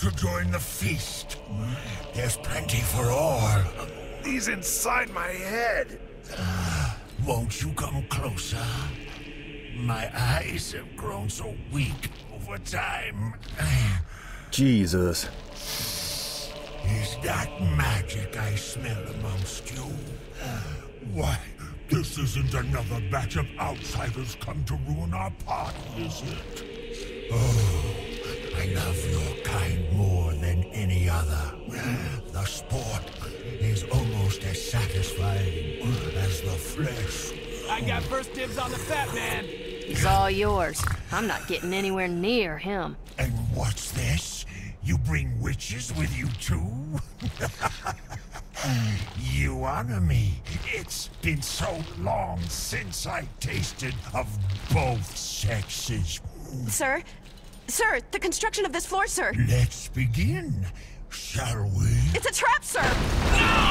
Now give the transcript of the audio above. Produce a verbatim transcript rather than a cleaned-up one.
to join the feast. There's plenty for all. He's inside my head. Uh, won't you come closer? My eyes have grown so weak over time. Jesus. Is that magic I smell amongst you? Why, this isn't another batch of outsiders come to ruin our party, is it? Oh, I love your kind more than any other. The sport is almost as satisfying as the flesh. I got first dibs on the fat man. He's all yours. I'm not getting anywhere near him. And what's this? You bring witches with you too? You honor me. It's been so long since I tasted of both sexes. Sir? Sir, the construction of this floor, sir. Let's begin, shall we? It's a trap, sir! No!